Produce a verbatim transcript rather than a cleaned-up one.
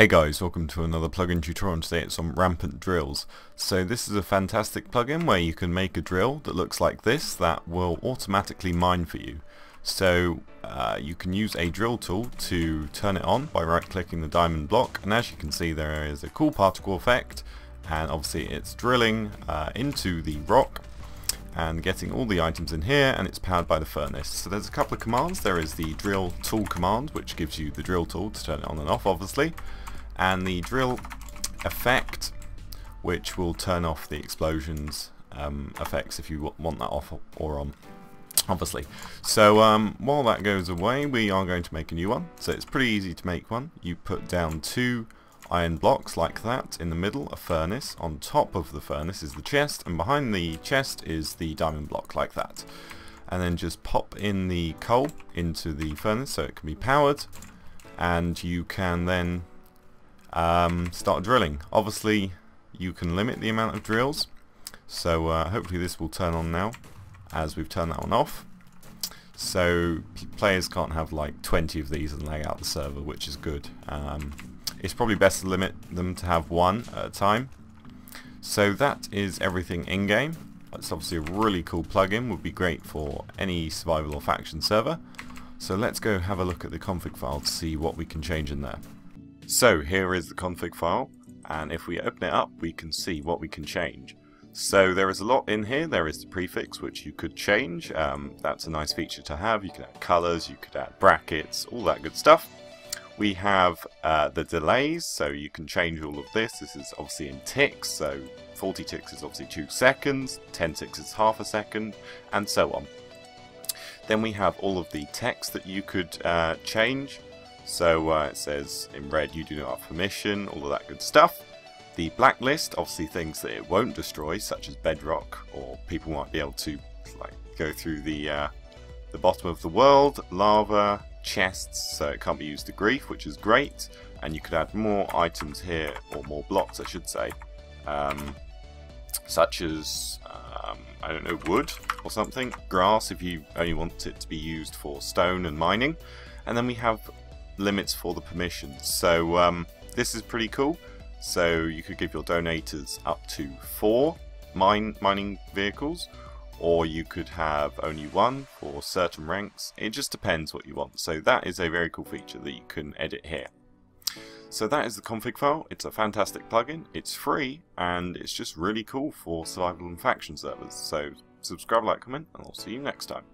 Hey guys, welcome to another plugin tutorial, and today it's on Rampant drills. So this is a fantastic plugin where you can make a drill that looks like this that will automatically mine for you. So uh, you can use a drill tool to turn it on by right clicking the diamond block, and as you can see there is a cool particle effect, and obviously it's drilling uh, into the rock and getting all the items in here, and it's powered by the furnace. So there's a couple of commands. There is the drill tool command, which gives you the drill tool to turn it on and off, obviously, and the drill effect, which will turn off the explosions um, effects if you want that off or on, obviously. So um, while that goes away, we are going to make a new one. So it's pretty easy to make one. You put down two iron blocks like that, in the middle a furnace, on top of the furnace is the chest, and behind the chest is the diamond block like that, and then just pop in the coal into the furnace so it can be powered, and you can then um, start drilling. Obviously you can limit the amount of drills, so uh, hopefully this will turn on now as we've turned that one off, so players can't have like twenty of these and lag out the server, which is good. um, It's probably best to limit them to have one at a time. So that is everything in-game. That's obviously a really cool plugin, would be great for any survival or faction server. So let's go have a look at the config file to see what we can change in there. So here is the config file, and if we open it up we can see what we can change. So there is a lot in here. There is the prefix, which you could change. Um, that's a nice feature to have. You can add colours, you could add brackets, all that good stuff. We have uh, the delays, so you can change all of this. This is obviously in ticks, so forty ticks is obviously two seconds, ten ticks is half a second, and so on. Then we have all of the text that you could uh, change. So uh, it says in red, you do not have permission, all of that good stuff. The blacklist, obviously things that it won't destroy, such as bedrock, or people might be able to like go through the, uh, the bottom of the world, lava, chests, so it can't be used to grief, which is great. And you could add more items here, or more blocks I should say, um, such as um, I don't know, wood or something, grass if you only want it to be used for stone and mining. And then we have limits for the permissions, so um, this is pretty cool. So you could give your donators up to four mine mining vehicles, or you could have only one for certain ranks. It just depends what you want. So that is a very cool feature that you can edit here. So that is the config file. It's a fantastic plugin, it's free, and it's just really cool for survival and faction servers. So subscribe, like, comment, and I'll see you next time.